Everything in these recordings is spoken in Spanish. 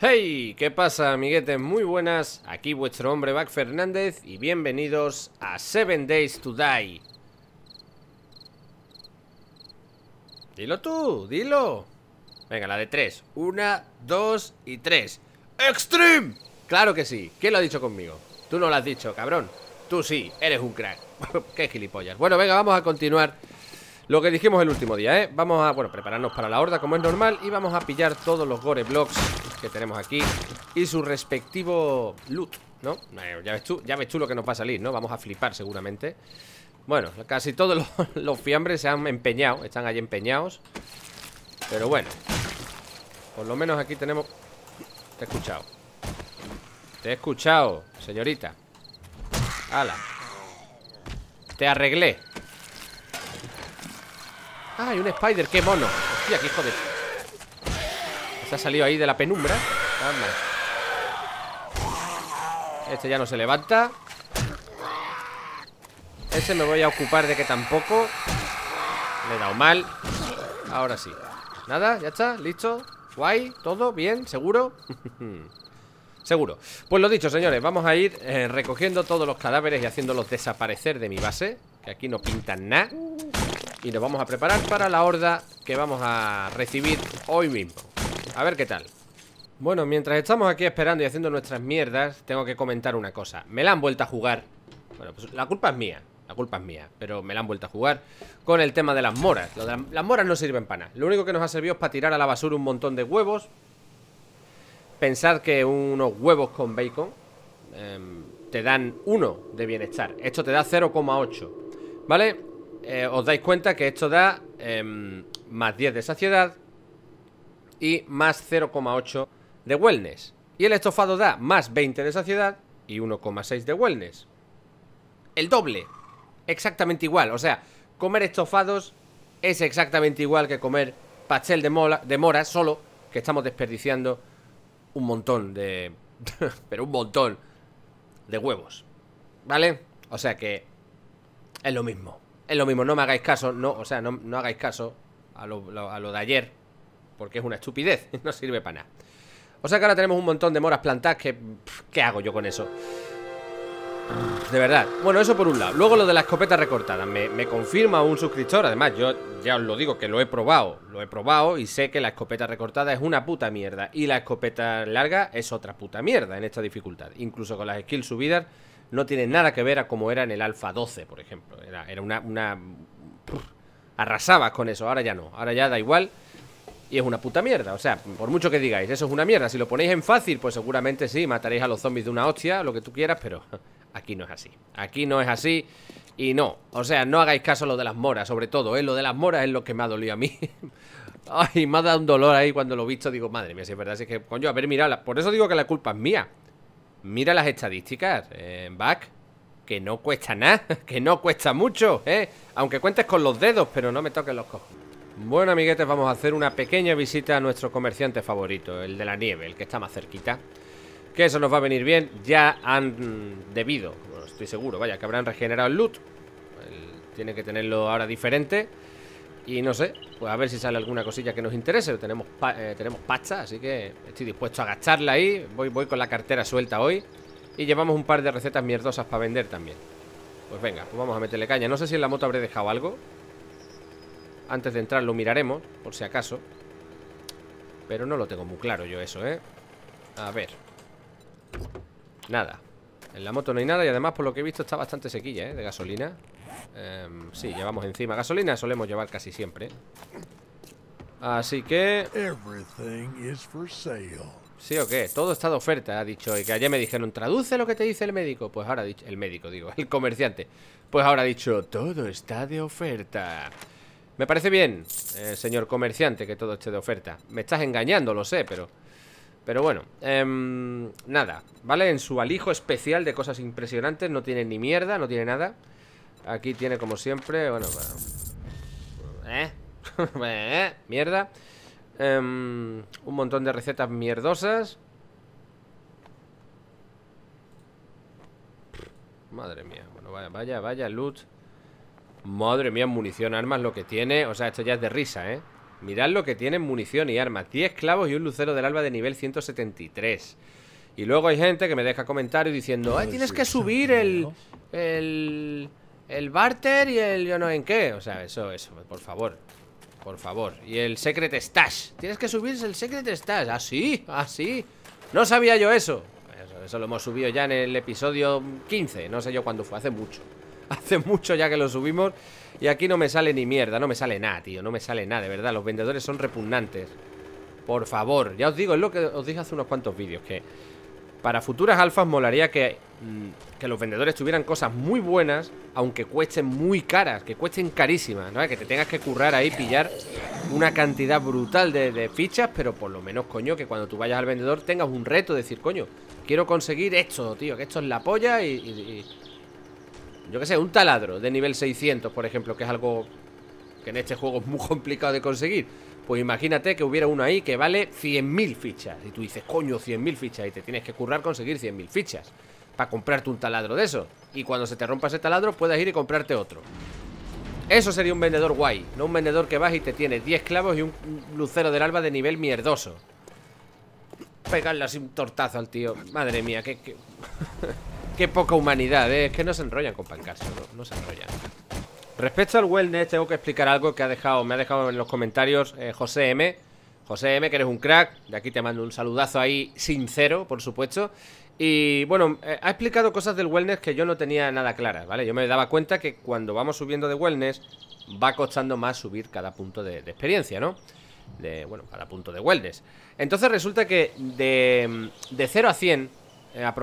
¡Hey! ¿Qué pasa, amiguetes? Muy buenas, aquí vuestro hombre Buck Fernández y bienvenidos a 7 Days to Die. ¡Dilo tú! ¡Dilo! Venga, la de 3. 1, 2 y 3. ¡Extreme! ¡Claro que sí! ¿Quién lo ha dicho conmigo? Tú no lo has dicho, cabrón. Tú sí, eres un crack. ¡Qué gilipollas! Bueno, venga, vamos a continuar lo que dijimos el último día, ¿eh? Vamos a, bueno, prepararnos para la horda como es normal y vamos a pillar todos los gore blocks que tenemos aquí y su respectivo loot, ¿no? Ya ves tú lo que nos va a salir, ¿no? Vamos a flipar seguramente. Bueno, casi todos los fiambres se han empeñado, están allí empeñados. Pero bueno, por lo menos aquí tenemos... Te he escuchado. Te he escuchado, señorita. ¡Hala! Te arreglé. ¡Ah, hay un spider! ¡Qué mono! Hostia, qué hijo de... Se ha salido ahí de la penumbra. Vamos. Este ya no se levanta. Ese me voy a ocupar de que tampoco. Le he dado mal. Ahora sí. Nada, ya está, listo. Guay, todo bien, seguro. Seguro. Pues lo dicho, señores, vamos a ir recogiendo todos los cadáveres y haciéndolos desaparecer de mi base, que aquí no pintan nada. Y nos vamos a preparar para la horda que vamos a recibir hoy mismo. A ver qué tal. Bueno, mientras estamos aquí esperando y haciendo nuestras mierdas, tengo que comentar una cosa. Me la han vuelto a jugar. Bueno, pues la culpa es mía. La culpa es mía, pero me la han vuelto a jugar con el tema de las moras. Las moras no sirven para nada. Lo único que nos ha servido es para tirar a la basura un montón de huevos. Pensad que unos huevos con bacon te dan 1 de bienestar. Esto te da 0,8, ¿vale? Os dais cuenta que esto da más 10 de saciedad y más 0,8 de wellness. Y el estofado da más 20 de saciedad y 1,6 de wellness. El doble. Exactamente igual. O sea, comer estofados es exactamente igual que comer pastel de mora, solo que estamos desperdiciando un montón de... pero un montón de huevos, ¿vale? O sea que es lo mismo. Es lo mismo, no me hagáis caso. No, o sea, no hagáis caso a lo de ayer, porque es una estupidez, no sirve para nada. O sea que ahora tenemos un montón de moras plantadas que... ¿Qué hago yo con eso? De verdad. Bueno, eso por un lado. Luego lo de la escopeta recortada. Me confirma un suscriptor. Además, yo ya os lo digo que lo he probado. Lo he probado y sé que la escopeta recortada es una puta mierda. Y la escopeta larga es otra puta mierda en esta dificultad. Incluso con las skills subidas no tiene nada que ver a como era en el Alpha 12, por ejemplo. Era una... Arrasabas con eso. Ahora ya no. Ahora ya da igual. Y es una puta mierda, o sea, por mucho que digáis, eso es una mierda. Si lo ponéis en fácil, pues seguramente sí, mataréis a los zombies de una hostia, lo que tú quieras, pero aquí no es así. Aquí no es así y no, o sea, no hagáis caso a lo de las moras, sobre todo, ¿eh? Lo de las moras es lo que me ha dolido a mí. Ay, me ha dado un dolor ahí cuando lo he visto, digo, madre mía, si es verdad, si es que, coño, a ver, mirad, por eso digo que la culpa es mía. Mira las estadísticas, Buck, que no cuesta nada, que no cuesta mucho, ¿eh? Aunque cuentes con los dedos, pero no me toques los cojones. Bueno, amiguetes, vamos a hacer una pequeña visita a nuestro comerciante favorito, el de la nieve, el que está más cerquita. Que eso nos va a venir bien. Ya han debido, bueno, estoy seguro, vaya, que habrán regenerado el loot. Tiene que tenerlo ahora diferente. Y no sé, pues a ver si sale alguna cosilla que nos interese. Tenemos, tenemos pasta, así que estoy dispuesto a gastarla ahí. Voy con la cartera suelta hoy. Y llevamos un par de recetas mierdosas para vender también. Pues venga, pues vamos a meterle caña. No sé si en la moto habré dejado algo. Antes de entrar lo miraremos, por si acaso. Pero no lo tengo muy claro yo eso, ¿eh? A ver. Nada. En la moto no hay nada y además por lo que he visto está bastante sequilla, ¿eh? De gasolina. Sí, llevamos encima gasolina, solemos llevar casi siempre. Así que... ¿Sí o qué? Todo está de oferta, ha dicho. Y que ayer me dijeron, traduce lo que te dice el médico. Pues ahora ha dicho... El médico, digo, el comerciante. Pues ahora ha dicho, todo está de oferta. Me parece bien, señor comerciante, que todo esté de oferta. Me estás engañando, lo sé, pero bueno, nada, ¿vale? En su alijo especial de cosas impresionantes no tiene ni mierda, no tiene nada. Aquí tiene como siempre, bueno, mierda. Un montón de recetas mierdosas. Madre mía, bueno, vaya loot. Madre mía, munición, armas, lo que tiene. O sea, esto ya es de risa, ¿eh? Mirad lo que tienen munición y armas. 10 clavos y un lucero del alba de nivel 173. Y luego hay gente que me deja comentarios diciendo, tienes que subir el barter y el yo no en qué. O sea, eso, por favor. Por favor. Y el secret stash. Tienes que subir el secret stash. Así, así. No sabía yo eso. Eso lo hemos subido ya en el episodio 15. No sé yo cuándo fue, hace mucho. Hace mucho ya que lo subimos. Y aquí no me sale ni mierda, no me sale nada, tío. No me sale nada, de verdad, los vendedores son repugnantes. Por favor, ya os digo, es lo que os dije hace unos cuantos vídeos, que para futuras alfas molaría que los vendedores tuvieran cosas muy buenas, aunque cuesten muy caras, que cuesten carísimas, ¿no? Que te tengas que currar ahí, pillar una cantidad brutal de fichas, pero por lo menos, coño, que cuando tú vayas al vendedor tengas un reto, decir, coño, quiero conseguir esto, tío, que esto es la polla yo qué sé, un taladro de nivel 600, por ejemplo, que es algo que en este juego es muy complicado de conseguir. Pues imagínate que hubiera uno ahí que vale 100.000 fichas. Y tú dices, coño, 100.000 fichas. Y te tienes que currar conseguir 100.000 fichas para comprarte un taladro de eso. Y cuando se te rompa ese taladro, puedas ir y comprarte otro. Eso sería un vendedor guay. No un vendedor que vas y te tiene 10 clavos y un lucero del alba de nivel mierdoso. Pegarle así un tortazo al tío. Madre mía, qué... Qué poca humanidad, ¿eh? Es que no se enrollan con pancas, no se enrollan. Respecto al wellness, tengo que explicar algo que me ha dejado en los comentarios José M. José M, que eres un crack. De aquí te mando un saludazo ahí, sincero, por supuesto. Y bueno, ha explicado cosas del wellness que yo no tenía nada claras, ¿vale? Yo me daba cuenta que cuando vamos subiendo de wellness, va costando más subir cada punto de experiencia, ¿no? Bueno, cada punto de wellness. Entonces resulta que de 0 a 100...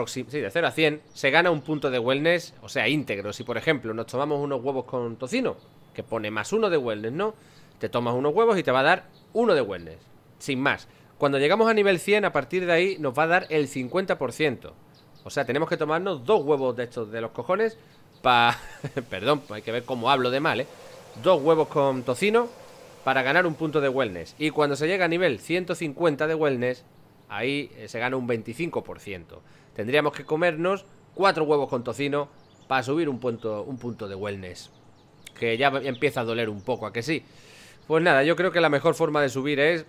sí, de 0 a 100 se gana un punto de wellness, o sea, íntegro. Si, por ejemplo, nos tomamos unos huevos con tocino, que pone +1 de wellness, ¿no? Te tomas unos huevos y te va a dar 1 de wellness, sin más. Cuando llegamos a nivel 100, a partir de ahí nos va a dar el 50%. O sea, tenemos que tomarnos 2 huevos de estos de los cojones para... Perdón, hay que ver cómo hablo de mal, ¿eh? 2 huevos con tocino para ganar un punto de wellness. Y cuando se llega a nivel 150 de wellness... Ahí se gana un 25%. Tendríamos que comernos 4 huevos con tocino para subir un punto de wellness, que ya empieza a doler un poco, ¿a que sí? Pues nada, yo creo que la mejor forma de subir es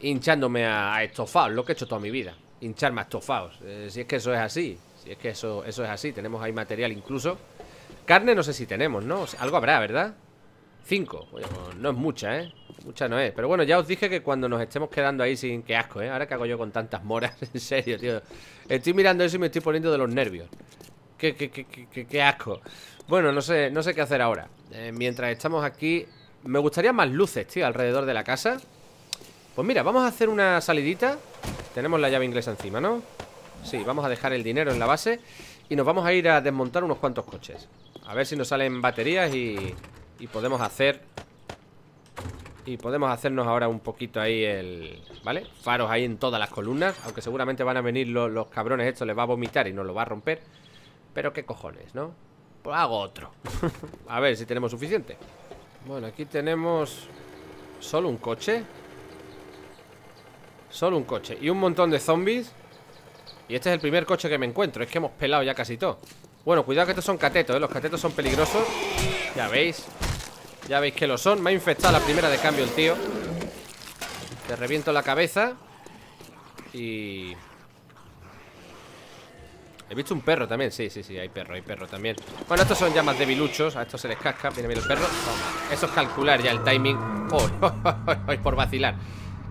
hinchándome a estofados, lo que he hecho toda mi vida. Hincharme a estofados, si es que eso es así. Si es que eso es así, tenemos ahí material incluso. Carne no sé si tenemos, ¿no? O sea, algo habrá, ¿verdad? 5, bueno, no es mucha, ¿eh? Mucha no es, pero bueno, ya os dije que cuando nos estemos quedando ahí sin... Qué asco, ¿eh? Ahora que hago yo con tantas moras, en serio, tío. Estoy mirando eso y me estoy poniendo de los nervios. Qué asco. Bueno, no sé qué hacer ahora. Mientras estamos aquí, me gustaría más luces, tío, alrededor de la casa. Pues mira, vamos a hacer una salidita. Tenemos la llave inglesa encima, ¿no? Sí, vamos a dejar el dinero en la base y nos vamos a ir a desmontar unos cuantos coches. A ver si nos salen baterías y podemos hacer... Y podemos hacernos ahora un poquito ahí el... ¿Vale? Faros ahí en todas las columnas. Aunque seguramente van a venir los cabrones estos. Les va a vomitar y nos lo va a romper. Pero qué cojones, ¿no? Pues hago otro. A ver si tenemos suficiente. Bueno, aquí tenemos... Solo un coche. Solo un coche. Y un montón de zombies. Y este es el primer coche que me encuentro. Es que hemos pelado ya casi todo. Bueno, cuidado que estos son catetos, ¿eh? Los catetos son peligrosos. Ya veis que lo son. Me ha infectado la primera de cambio el tío. Te reviento la cabeza. Y... He visto un perro también. Sí, hay perro también. Bueno, estos son ya más debiluchos. A estos se les casca. Viene el perro. Eso es calcular ya el timing. Oh, por vacilar.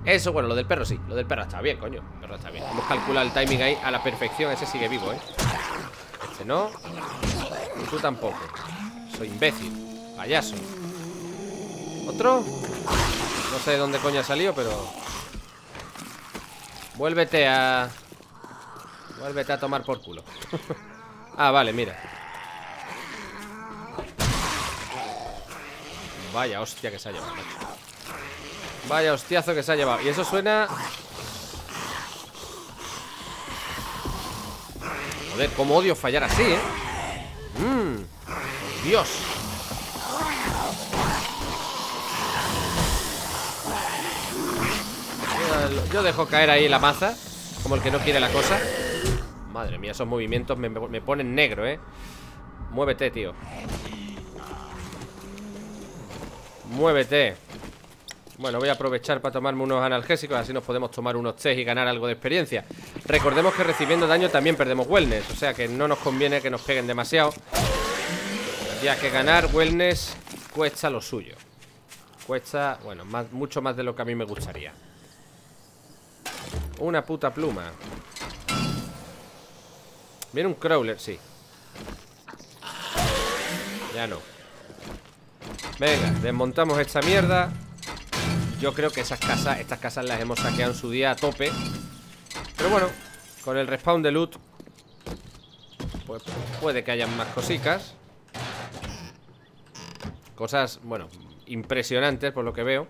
Eso, bueno, lo del perro sí. Lo del perro está bien, coño. El perro está bien. Hemos calculado el timing ahí a la perfección. Ese sigue vivo, ¿eh? Este no. Y tú tampoco. Soy imbécil. Payaso. ¿Otro? No sé de dónde coño ha salido, pero... Vuélvete a tomar por culo. Ah, vale, mira. Vaya hostia que se ha llevado. Vaya hostiazo que se ha llevado. Y eso suena... Joder, cómo odio fallar así, ¿eh? Dios. Yo dejo caer ahí la maza, como el que no quiere la cosa. Madre mía, esos movimientos me ponen negro, ¿eh? Muévete, tío. Muévete. Bueno, voy a aprovechar para tomarme unos analgésicos. Así nos podemos tomar unos test y ganar algo de experiencia. Recordemos que recibiendo daño también perdemos wellness, o sea que no nos conviene que nos peguen demasiado, ya que ganar wellness cuesta lo suyo. Cuesta, bueno, mucho más de lo que a mí me gustaría. Una puta pluma. Viene un crawler, sí. Ya no. Venga, desmontamos esta mierda. Yo creo que esas casas, estas casas las hemos saqueado en su día a tope. Pero bueno, con el respawn de loot pues puede que hayan más cositas. Cosas, bueno, impresionantes por lo que veo.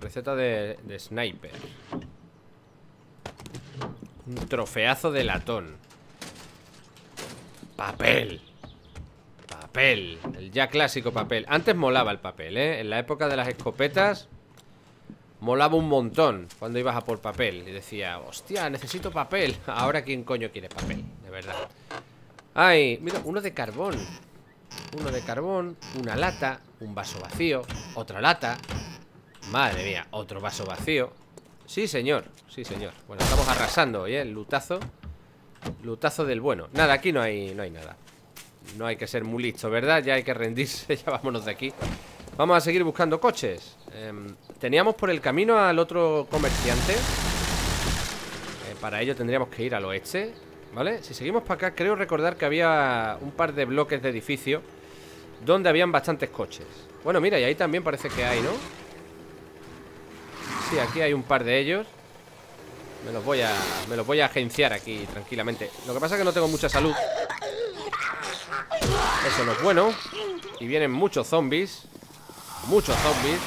Receta de sniper. Un trofeazo de latón. Papel. Papel. El ya clásico papel. Antes molaba el papel, ¿eh? En la época de las escopetas molaba un montón cuando ibas a por papel y decía, hostia, necesito papel. Ahora quién coño quiere papel, de verdad. Ay, mira, uno de carbón. Uno de carbón, una lata, un vaso vacío, otra lata. Madre mía, otro vaso vacío. Sí, señor, sí, señor. Bueno, estamos arrasando hoy, ¿eh? Lutazo. Lutazo del bueno. Nada, aquí no hay nada. No hay que ser muy listo, ¿verdad? Ya hay que rendirse, ya vámonos de aquí. Vamos a seguir buscando coches. Teníamos por el camino al otro comerciante. Para ello tendríamos que ir al oeste, ¿vale? Si seguimos para acá, creo recordar que había un par de bloques de edificio donde habían bastantes coches. Bueno, mira, y ahí también parece que hay, ¿no? Sí, aquí hay un par de ellos. Me los voy a agenciar aquí tranquilamente. Lo que pasa es que no tengo mucha salud. Eso no es bueno. Y vienen muchos zombies. Muchos zombies.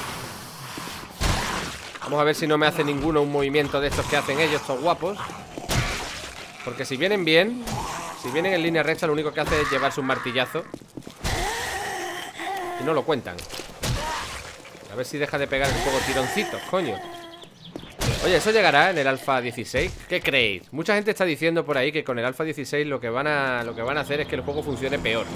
Vamos a ver si no me hace ninguno un movimiento de estos que hacen ellos, estos guapos. Porque si vienen bien, si vienen en línea recta, lo único que hace es llevarse un martillazo y no lo cuentan. A ver si deja de pegar un poco tironcitos, coño. Oye, ¿eso llegará en el Alpha 16? ¿Qué creéis? Mucha gente está diciendo por ahí que con el Alpha 16 lo que van a hacer es que el juego funcione peor.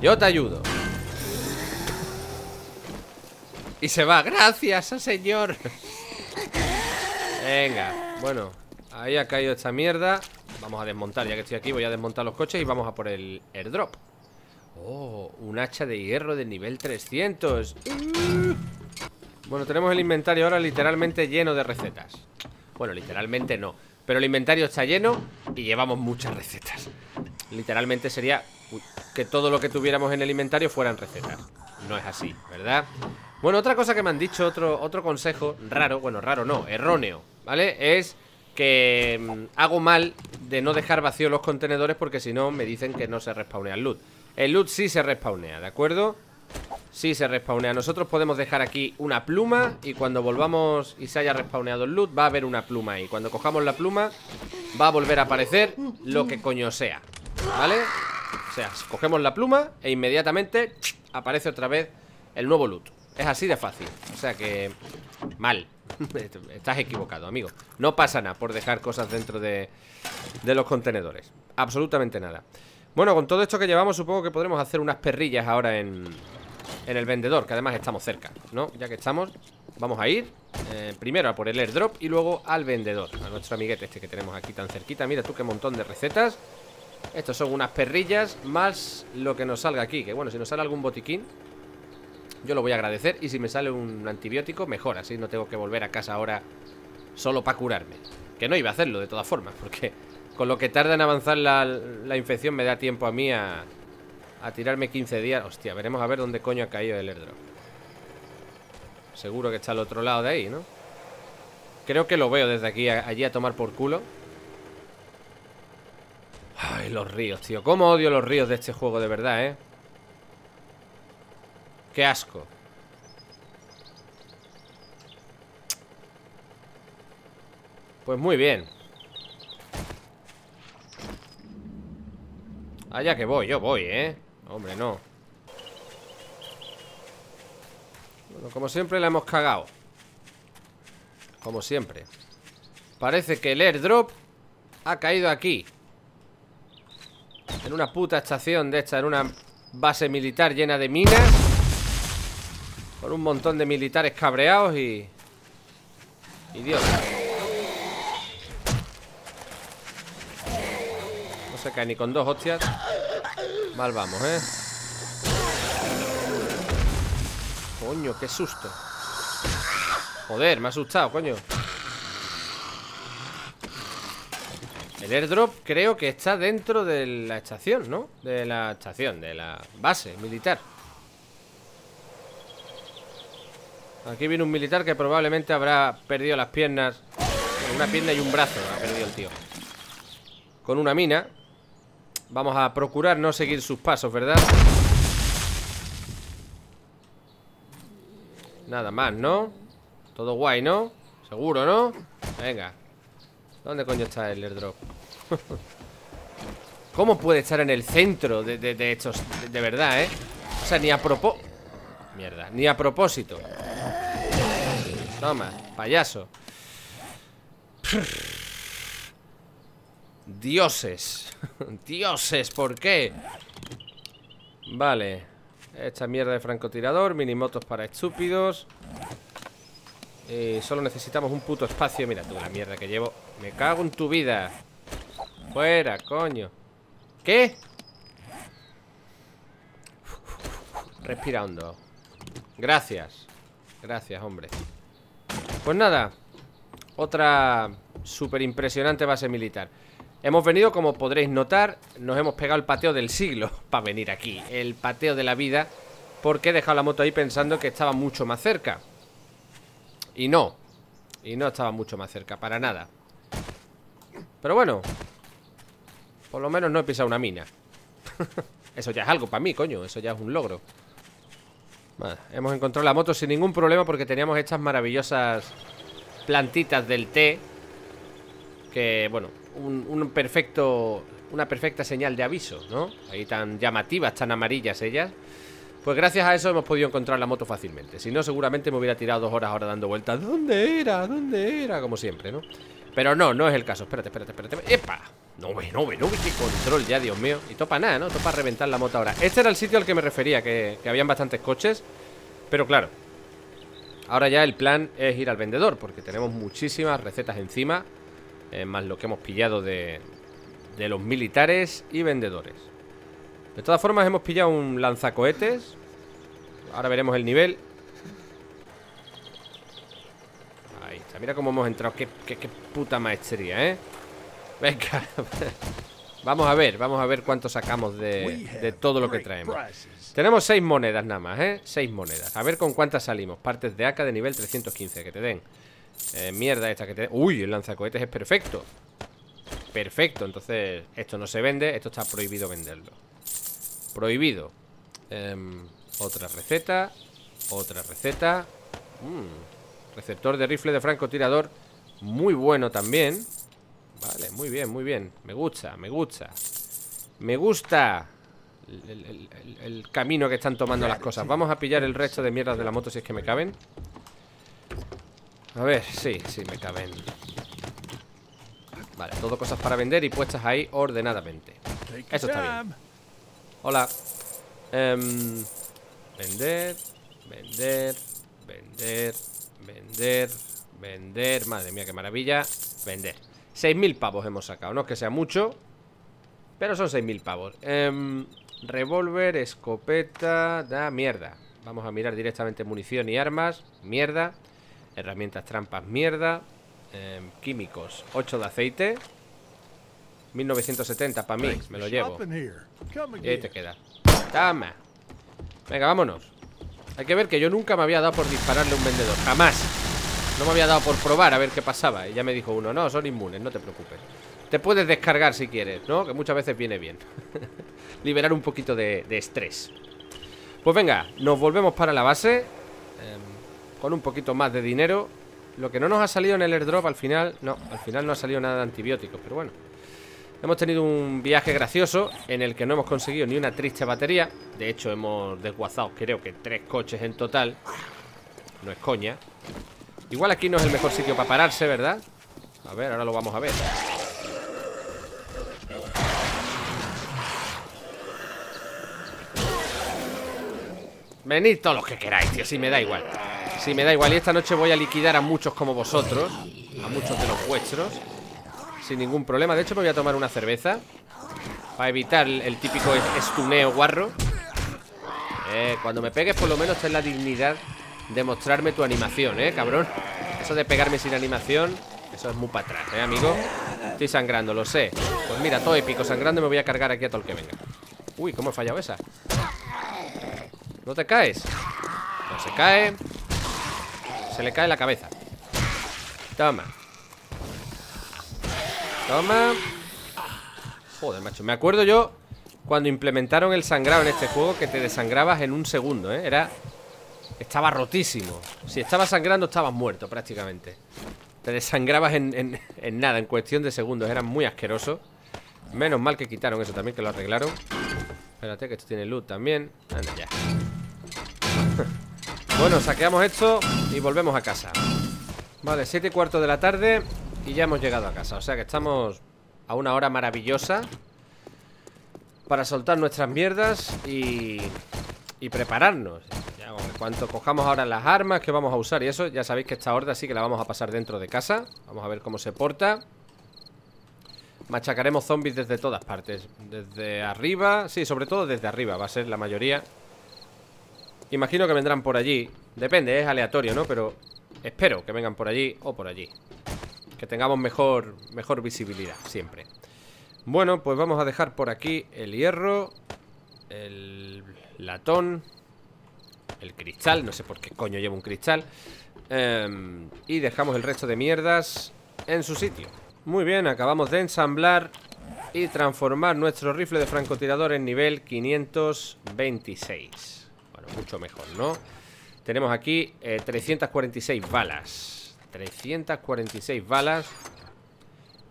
Yo te ayudo. Y se va. ¡Gracias, señor! Venga, bueno. Ahí ha caído esta mierda. Vamos a desmontar, ya que estoy aquí voy a desmontar los coches y vamos a por el airdrop. Oh, un hacha de hierro de nivel 300. Bueno, tenemos el inventario ahora literalmente lleno de recetas. Bueno, literalmente no, pero el inventario está lleno y llevamos muchas recetas. Literalmente sería que todo lo que tuviéramos en el inventario fueran recetas. No es así, ¿verdad? Bueno, otra cosa que me han dicho, otro consejo raro, bueno, raro no, erróneo, ¿vale? Es que hago mal de no dejar vacíos los contenedores, porque si no me dicen que no se respawnea el loot. El loot sí se respawnea, ¿de acuerdo? Sí se respawnea. Nosotros podemos dejar aquí una pluma y cuando volvamos y se haya respawneado el loot va a haber una pluma ahí. Cuando cojamos la pluma va a volver a aparecer lo que coño sea, ¿vale? O sea, cogemos la pluma e inmediatamente aparece otra vez el nuevo loot. Es así de fácil. O sea que... mal. Estás equivocado, amigo. No pasa nada por dejar cosas dentro de los contenedores. Absolutamente nada. Bueno, con todo esto que llevamos supongo que podremos hacer unas perrillas ahora en el vendedor, que además estamos cerca, ¿no? Ya que estamos, vamos a ir primero a por el airdrop y luego al vendedor, a nuestro amiguete este que tenemos aquí tan cerquita. Mira tú qué montón de recetas. Estos son unas perrillas más lo que nos salga aquí. Que bueno, si nos sale algún botiquín yo lo voy a agradecer, y si me sale un antibiótico mejor, así no tengo que volver a casa ahora solo para curarme. Que no iba a hacerlo de todas formas, porque con lo que tarda en avanzar la infección me da tiempo a mí a tirarme 15 días. Hostia, veremos a ver dónde coño ha caído el airdrop. Seguro que está al otro lado de ahí, ¿no? Creo que lo veo desde aquí, allí a tomar por culo. Ay, los ríos, tío. Cómo odio los ríos de este juego, de verdad, ¿eh? ¡Qué asco! Pues muy bien. Allá que voy, yo voy, ¿eh? Hombre, no. Bueno, como siempre la hemos cagado. como siempre. Parece que el airdrop ha caído aquí, en una puta estación de esta, en una base militar llena de minas, con un montón de militares cabreados y... idiotas. No se cae ni con dos hostias. Mal vamos, ¿eh? Coño, qué susto. Joder, me ha asustado, coño. El airdrop creo que está dentro de la estación, ¿no? De la estación, de la base militar. Aquí viene un militar que probablemente habrá perdido las piernas. Una pierna y un brazo ha perdido el tío. Con una mina. Vamos a procurar no seguir sus pasos, ¿verdad? Nada más, ¿no? Todo guay, ¿no? Seguro, ¿no? Venga. ¿Dónde coño está el airdrop? ¿Cómo puede estar en el centro de estos? De verdad, ¿eh? O sea, ni a propósito. Mierda, ni a propósito. Toma, payaso. Dioses. Dioses, ¿por qué? Vale. Esta mierda de francotirador. Minimotos para estúpidos. Y solo necesitamos un puto espacio. Mira tú la mierda que llevo. Me cago en tu vida. Fuera, coño. ¿Qué? Respira hondo. Gracias. Gracias, hombre. Pues nada. Otra súper impresionante base militar. Hemos venido, como podréis notar, nos hemos pegado el pateo del siglo para venir aquí, el pateo de la vida, porque he dejado la moto ahí pensando que estaba mucho más cerca. Y no estaba mucho más cerca, para nada. Pero bueno, por lo menos no he pisado una mina. Eso ya es algo para mí, coño, eso ya es un logro. Vale, hemos encontrado la moto sin ningún problema porque teníamos estas maravillosas plantitas del té. Que, bueno... Una perfecta señal de aviso, ¿no? Ahí tan llamativas, tan amarillas ellas. Pues gracias a eso hemos podido encontrar la moto fácilmente. Si no, seguramente me hubiera tirado 2 horas ahora dando vueltas. ¿Dónde era? ¿Dónde era? Como siempre, ¿no? Pero no, no es el caso. Espérate, espérate, espérate. ¡Epa! No ve, qué control ya, Dios mío. Y topa nada, ¿no? Topa reventar la moto ahora. Este era el sitio al que me refería, que habían bastantes coches. Pero claro, ahora ya el plan es ir al vendedor, porque tenemos muchísimas recetas encima. Más lo que hemos pillado de los militares y vendedores. De todas formas hemos pillado un lanzacohetes. Ahora veremos el nivel. Ahí está, mira cómo hemos entrado. Qué puta maestría, ¿eh? Venga. Vamos a ver cuánto sacamos de todo lo que traemos. Tenemos 6 monedas nada más, ¿eh? 6 monedas, a ver con cuántas salimos. Partes de AK de nivel 315, que te den. Mierda esta que te... Uy, el lanzacohetes es perfecto. Perfecto, entonces esto no se vende. Esto está prohibido venderlo. Prohibido. Otra receta. Otra receta. Receptor de rifle de francotirador. Muy bueno también. Vale, muy bien, muy bien. Me gusta, me gusta. Me gusta el camino que están tomando las cosas. Vamos a pillar el resto de mierdas de la moto si es que me caben. A ver, sí, sí, me caben. Vale, todo cosas para vender y puestas ahí ordenadamente. Eso está bien. Hola. Vender, vender, vender, vender, vender. Madre mía, qué maravilla. Vender. 6.000 pavos hemos sacado. No es que sea mucho, pero son 6.000 pavos. Revólver, escopeta. Da mierda. Vamos a mirar directamente munición y armas. Mierda. Herramientas, trampas, mierda. Químicos, 8 de aceite. 1970 para mí, me lo llevo. Y ahí te queda. Tama. Venga, vámonos. Hay que ver que yo nunca me había dado por dispararle a un vendedor, jamás. No me había dado por probar a ver qué pasaba. Y ya me dijo uno, no, son inmunes, no te preocupes. Te puedes descargar si quieres, ¿no? Que muchas veces viene bien. Liberar un poquito de estrés. Pues venga, nos volvemos para la base. Con un poquito más de dinero. Lo que no nos ha salido en el airdrop al final. No, al final no ha salido nada de antibióticos. Pero bueno, hemos tenido un viaje gracioso en el que no hemos conseguido ni una triste batería. De hecho hemos desguazado creo que 3 coches en total. No es coña. Igual aquí no es el mejor sitio para pararse, ¿verdad? A ver, ahora lo vamos a ver. Venid todos los que queráis, tío, si me da igual. Si me da igual, y esta noche voy a liquidar a muchos como vosotros, a muchos de los vuestros, sin ningún problema. De hecho me voy a tomar una cerveza para evitar el típico estuneo guarro. Cuando me pegues por lo menos ten la dignidad de mostrarme tu animación, cabrón. Eso de pegarme sin animación, eso es muy para atrás, amigo. Estoy sangrando, lo sé. Pues mira, todo épico sangrando, me voy a cargar aquí a todo el que venga. Uy, cómo he fallado esa. ¿No te caes? No se cae. Se le cae la cabeza. Toma. Toma. Joder, macho, me acuerdo yo cuando implementaron el sangrado en este juego, que te desangrabas en un segundo, Era... Estaba rotísimo. Si estabas sangrando, estabas muerto prácticamente. Te desangrabas en nada, en cuestión de segundos. Era muy asqueroso. Menos mal que quitaron eso también, que lo arreglaron. Espérate, que esto tiene luz también. Anda ya. Bueno, saqueamos esto y volvemos a casa. Vale, 7:15 de la tarde y ya hemos llegado a casa. O sea que estamos a una hora maravillosa para soltar nuestras mierdas y prepararnos. Ya, en cuanto cojamos ahora las armas que vamos a usar y eso, ya sabéis que esta horda sí que la vamos a pasar dentro de casa. Vamos a ver cómo se porta. Machacaremos zombies desde todas partes. Desde arriba, sí, sobre todo desde arriba va a ser la mayoría. Imagino que vendrán por allí. Depende, es aleatorio, ¿no? Pero espero que vengan por allí o por allí, que tengamos mejor visibilidad siempre. Bueno, pues vamos a dejar por aquí el hierro, el latón, el cristal, no sé por qué coño llevo un cristal, y dejamos el resto de mierdas en su sitio. Muy bien, acabamos de ensamblar y transformar nuestro rifle de francotirador en nivel 526. Bueno, mucho mejor, ¿no? Tenemos aquí 346 balas. 346 balas.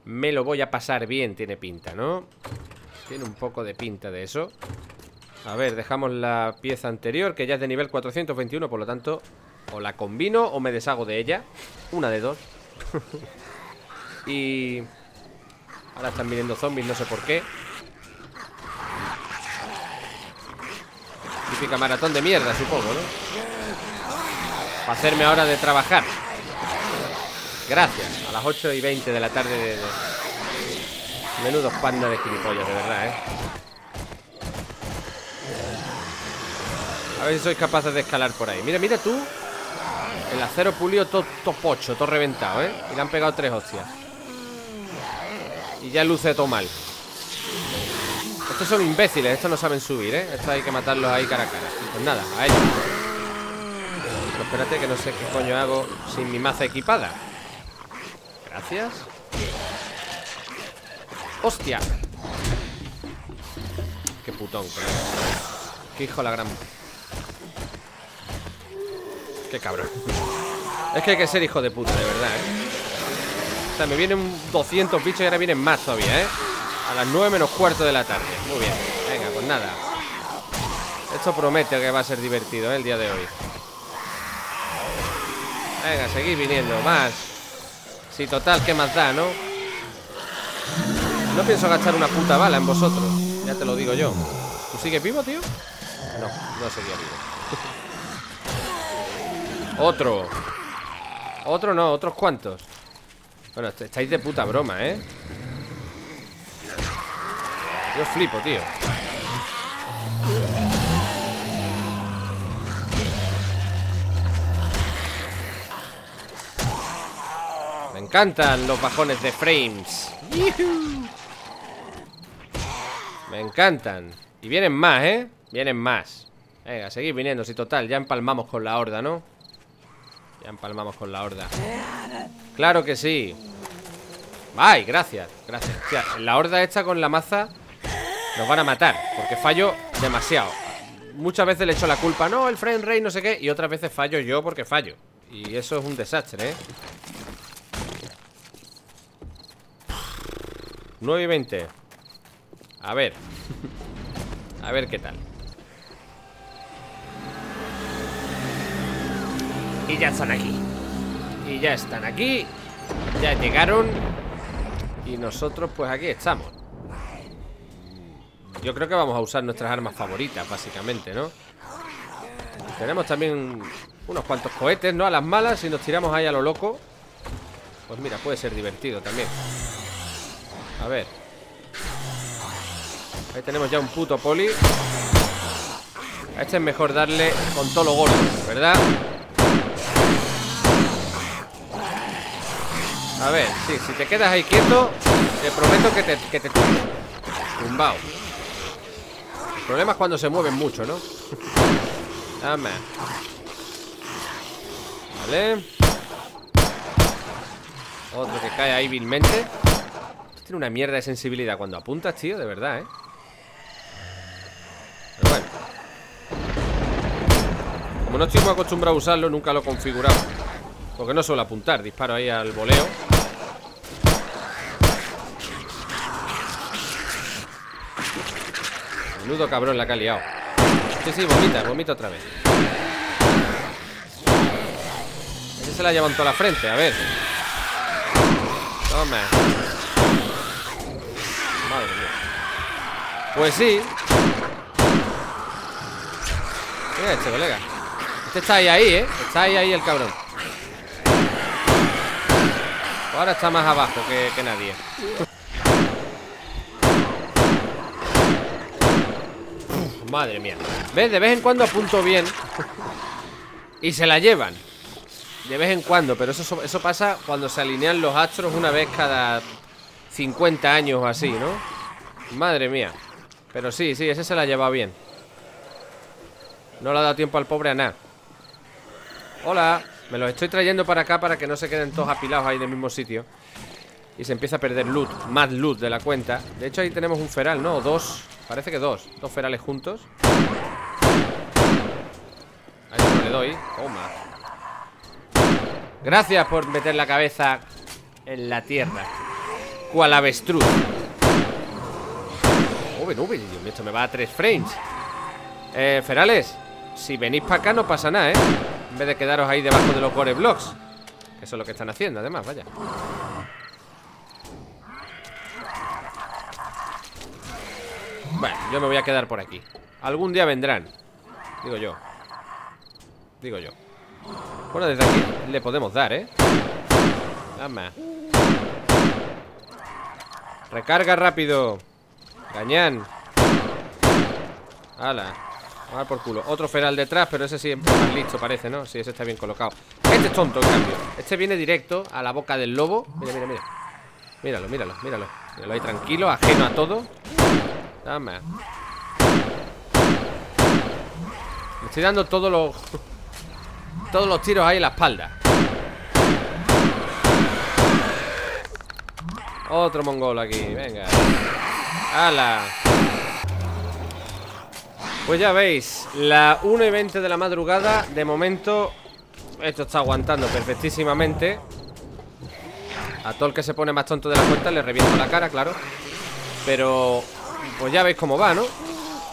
Me lo voy a pasar bien, tiene pinta, ¿no? Tiene un poco de pinta de eso. A ver, dejamos la pieza anterior, que ya es de nivel 421, por lo tanto, o la combino o me deshago de ella. Una de dos. Y ahora están viniendo zombies, no sé por qué. Típica maratón de mierda, supongo, ¿no? Para hacerme ahora de trabajar. Gracias. A las 8:20 de la tarde. Menudos pandas de gilipollas, de verdad, A ver si sois capaces de escalar por ahí. Mira, mira tú. El acero pulido todo pocho, todo reventado, Y le han pegado 3 hostias. Y ya luce todo mal. Estos son imbéciles, estos no saben subir, Estos hay que matarlos ahí cara a cara. Pues nada, a ellos. Pero espérate, que no sé qué coño hago sin mi maza equipada. Gracias. ¡Hostia! Qué putón, creo. Qué hijo de la gran... Qué cabrón. Es que hay que ser hijo de puta, de verdad, O sea, me vienen 200 bichos y ahora vienen más todavía, A las 9:45 de la tarde. Muy bien, venga, pues nada. Esto promete que va a ser divertido, el día de hoy. Venga, seguid viniendo, más. Si total, ¿qué más da, no? No pienso gastar una puta bala en vosotros, ya te lo digo yo. ¿Tú sigues vivo, tío? No, no seguía vivo. Otro no, otros cuantos. Bueno, estáis de puta broma, Yo flipo, tío. Me encantan los bajones de frames. ¡Yuhu! Me encantan. Y vienen más, Vienen más. Venga, seguid viniendo, si total, ya empalmamos con la horda, ¿no? Ya empalmamos con la horda. ¡Claro que sí! ¡Ay, gracias! Gracias. O sea, la horda esta con la maza nos van a matar, porque fallo demasiado. Muchas veces le echo la culpa, no, el frame rate, no sé qué, y otras veces fallo yo porque fallo. Y eso es un desastre, 9:20. A ver. A ver qué tal. Y ya están aquí. Y ya están aquí. Ya llegaron. Y nosotros pues aquí estamos. Yo creo que vamos a usar nuestras armas favoritas, básicamente, ¿no? Tenemos también unos cuantos cohetes, ¿no? A las malas, si nos tiramos ahí a lo loco. Pues mira, puede ser divertido también. A ver. Ahí tenemos ya un puto poli. A este es mejor darle con todo lo gordo, ¿verdad? A ver, sí, si te quedas ahí quieto, te prometo que te tumbao. El problema es cuando se mueven mucho, ¿no? Dame. Vale. Otro que cae ahí vilmente. Tiene una mierda de sensibilidad cuando apuntas, tío, de verdad, ¿eh? Pero bueno. Como no estoy muy acostumbrado a usarlo, nunca lo he configurado. Porque no suelo apuntar, disparo ahí al voleo. Menudo cabrón la que ha liado. Sí, sí, vomita otra vez. Ese se la llevan toda la frente, a ver. Toma. Madre mía. Pues sí. Mira este, colega. Este está ahí, ¿eh? Está ahí el cabrón. Ahora está más abajo que nadie. Madre mía. ¿Ves? De vez en cuando apunto bien. Y se la llevan. De vez en cuando. Pero eso pasa cuando se alinean los astros una vez cada 50 años o así, ¿no? Madre mía. Pero sí, ese se la lleva bien. No le ha dado tiempo al pobre a nada. Hola. Me los estoy trayendo para acá para que no se queden todos apilados ahí en el mismo sitio. Y se empieza a perder loot, más loot de la cuenta. De hecho ahí tenemos un feral, ¿no? Dos, parece que dos. Dos ferales juntos. A eso no le doy. Toma. Gracias por meter la cabeza en la tierra. Cual avestruz. Uy, Dios mío, esto me va a 3 frames. Ferales, si venís para acá no pasa nada, ¿eh? En vez de quedaros ahí debajo de los core blocks. Eso es lo que están haciendo, además, vaya. Bueno, yo me voy a quedar por aquí. Algún día vendrán. Digo yo. Bueno, desde aquí le podemos dar, ¿eh? Dame. Recarga rápido. Cañán. Hala. A dar por culo. Otro feral detrás, pero ese sí es más listo, parece, ¿no? Sí, ese está bien colocado. Este es tonto, en cambio. Este viene directo a la boca del lobo. Mira. Míralo. Míralo ahí tranquilo, ajeno a todo. Dame. Me estoy dando todos los tiros ahí en la espalda. Otro mongol aquí, venga. ¡Hala! Pues ya veis, la 1:20 de la madrugada. De momento, esto está aguantando perfectísimamente. A todo el que se pone más tonto de la cuenta le reviento la cara, claro. Pero, pues ya veis cómo va, ¿no?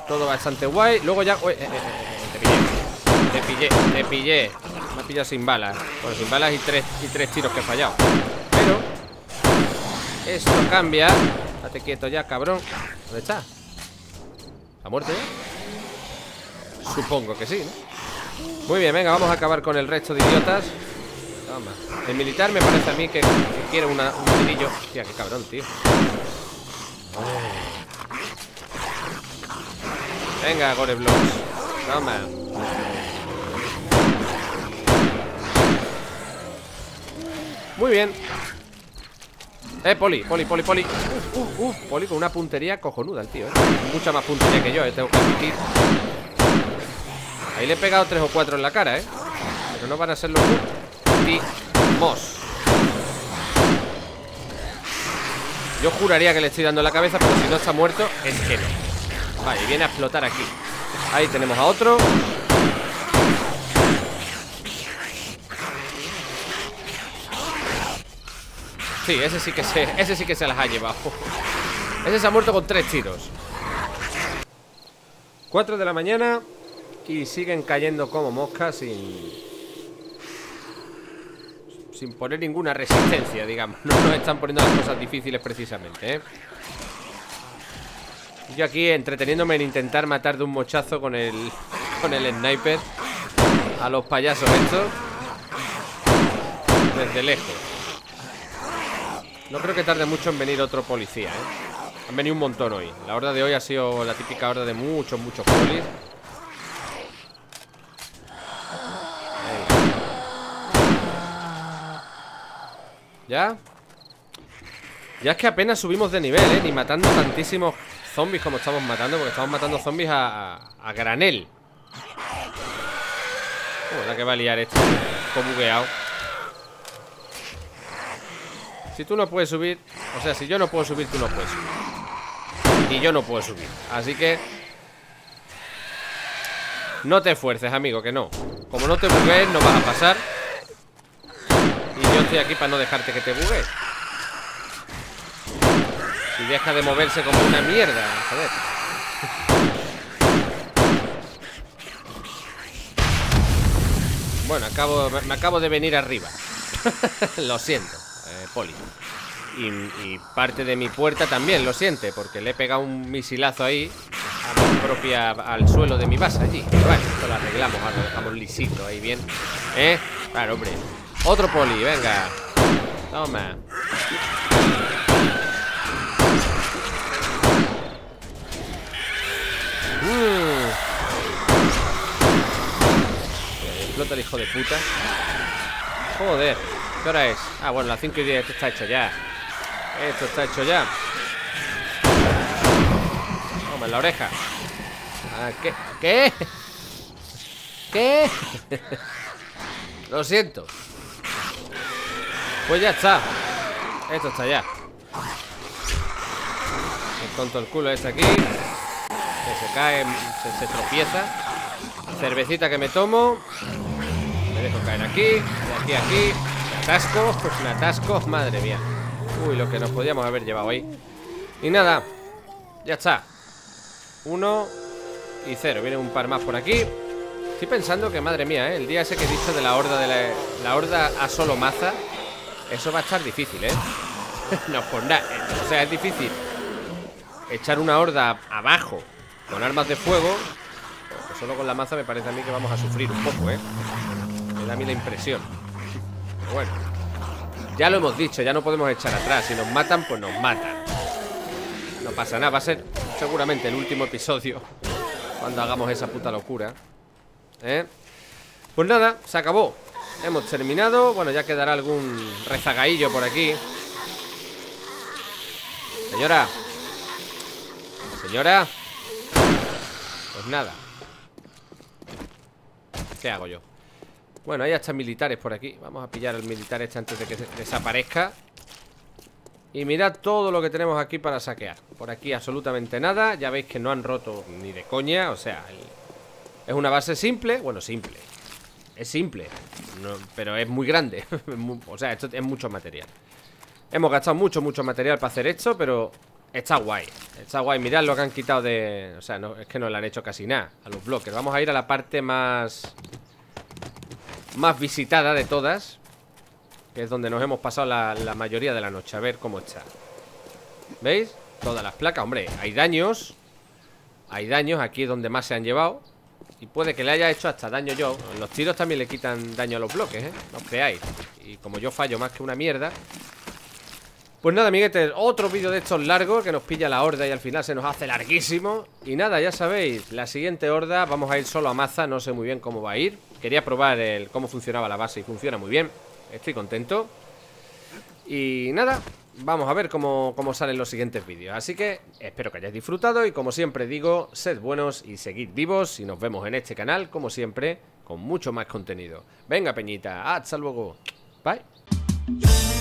Todo bastante guay. Luego ya... Uy, te pillé. Me ha pillado sin balas. Bueno, sin balas y tres tiros que he fallado. Pero esto cambia. Estate quieto ya, cabrón. ¿Dónde está? ¿Ha muerto ya? Supongo que sí, ¿no? Muy bien, venga, vamos a acabar con el resto de idiotas. Toma. El militar me parece a mí que quiere un tirillo. Hostia, qué cabrón, tío. Oh. Venga, gore blocks. Toma. Muy bien. Poli. Poli con una puntería cojonuda, el tío, ¿eh? Mucha más puntería que yo, tengo que admitir. Ahí le he pegado 3 o 4 en la cara, ¿eh? Pero no van a ser los últimos. Yo juraría que le estoy dando la cabeza, pero si no está muerto, es que no. Vale, viene a explotar aquí. Ahí tenemos a otro. Sí, ese sí que se las ha llevado. Ese se ha muerto con 3 tiros. 4 de la mañana. Y siguen cayendo como moscas sin... sin poner ninguna resistencia, digamos. No nos están poniendo las cosas difíciles precisamente, ¿eh? Yo aquí entreteniéndome en intentar matar de un mochazo con el sniper a los payasos estos desde lejos. No creo que tarde mucho en venir otro policía, ¿eh? Han venido un montón hoy. La horda de hoy ha sido la típica horda de muchos polis. ¿Ya? Ya es que apenas subimos de nivel, ¿eh? Ni matando tantísimos zombies como estamos matando, porque estamos matando zombies a granel. La que va a liar esto, como bugueado. Si tú no puedes subir, o sea, si yo no puedo subir, tú no puedes subir. Y yo no puedo subir. Así que no te esfuerces, amigo, que no. Como no te buguees, no vas a pasar. Y yo estoy aquí para no dejarte que te buguees. Si deja de moverse como una mierda, joder. Bueno, me acabo de venir arriba. Lo siento, poli. Y parte de mi puerta también lo siente, porque le he pegado un misilazo ahí a mi propia, al suelo de mi base allí. Pero bueno, esto lo arreglamos, ahora lo dejamos lisito ahí bien. Claro, hombre. Otro poli, venga. Toma. Explota el hijo de puta. Joder, ¿qué hora es? Ah, bueno, las 5 y 10, esto está hecho ya. Esto está hecho ya. Toma en la oreja. Ah, ¿qué? ¿Qué? ¿Qué? Lo siento. Pues ya está. Esto está ya. El tonto el culo este aquí, que se cae, se tropieza. Cervecita que me tomo. Me dejo caer aquí, de aquí a aquí. Atascos, pues un atasco, madre mía. Uy, lo que nos podíamos haber llevado ahí. Y nada, ya está. 1 y 0. Viene un par más por aquí. Estoy pensando que, madre mía, el día ese que he dicho de la horda la horda a solo maza, eso va a estar difícil, ¿eh? No, pues nada, o sea, es difícil echar una horda abajo con armas de fuego. Pues solo con la maza me parece a mí que vamos a sufrir un poco, ¿eh? Me da a mí la impresión. Pero bueno, ya lo hemos dicho, ya no podemos echar atrás. Si nos matan, pues nos matan. No pasa nada, va a ser seguramente el último episodio cuando hagamos esa puta locura, ¿eh? Pues nada, se acabó. Hemos terminado. Bueno, ya quedará algún rezagaillo por aquí. Señora. Señora. Pues nada. ¿Qué hago yo? Bueno, hay hasta militares por aquí. Vamos a pillar al militar este antes de que desaparezca. Y mirad todo lo que tenemos aquí para saquear. Por aquí absolutamente nada. Ya veis que no han roto ni de coña. O sea, es una base simple. Bueno, simple. Es simple, no, pero es muy grande. O sea, esto es mucho material. Hemos gastado mucho material para hacer esto, pero está guay. Está guay, mirad lo que han quitado de... O sea, no, es que no le han hecho casi nada a los bloques. Vamos a ir a la parte más visitada de todas, que es donde nos hemos pasado la mayoría de la noche. A ver cómo está. ¿Veis? Todas las placas, hombre, hay daños. Hay daños, aquí es donde más se han llevado. Y puede que le haya hecho hasta daño yo. Los tiros también le quitan daño a los bloques, ¿eh? No os creáis. Y como yo fallo más que una mierda. Pues nada, amiguetes, otro vídeo de estos largos, que nos pilla la horda y al final se nos hace larguísimo. Y nada, ya sabéis, la siguiente horda vamos a ir solo a maza. No sé muy bien cómo va a ir. Quería probar cómo funcionaba la base y funciona muy bien. Estoy contento. Y nada, vamos a ver cómo salen los siguientes vídeos. Así que espero que hayáis disfrutado. Y como siempre digo, sed buenos y seguid vivos. Y nos vemos en este canal, como siempre, con mucho más contenido. Venga, peñita, hasta luego. Bye.